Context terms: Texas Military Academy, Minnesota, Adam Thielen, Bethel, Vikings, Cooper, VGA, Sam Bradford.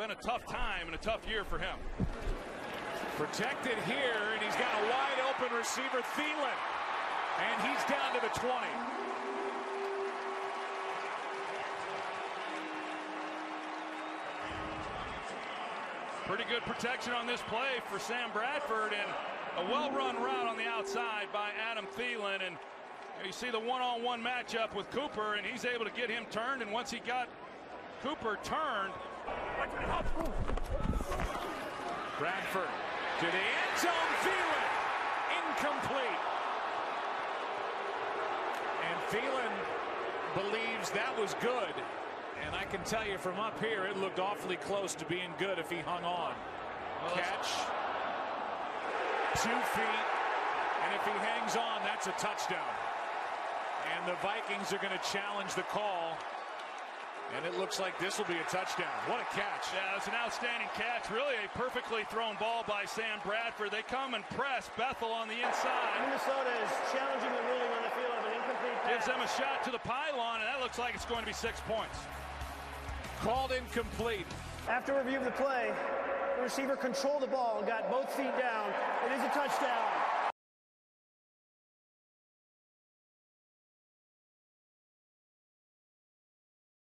been a tough time and a tough year for him. Protected here, and he's got a wide-open receiver, Thielen. And he's down to the 20. Pretty good protection on this play for Sam Bradford, and a well-run route on the outside by Adam Thielen. And you see the one-on-one matchup with Cooper, and he's able to get him turned. And once he got Cooper turned, Bradford to the end zone, Thielen, incomplete. And Thielen believes that was good. And I can tell you from up here, it looked awfully close to being good if he hung on. Catch, 2 feet, and if he hangs on, that's a touchdown. And the Vikings are going to challenge the call. And it looks like this will be a touchdown. What a catch. Yeah, it's an outstanding catch. Really a perfectly thrown ball by Sam Bradford. They come and press Bethel on the inside. Minnesota is challenging the ruling on the field of an incomplete pass. Gives them a shot to the pylon, and that looks like it's going to be 6 points. Called incomplete. After review of the play, the receiver controlled the ball and got both feet down. It is a touchdown.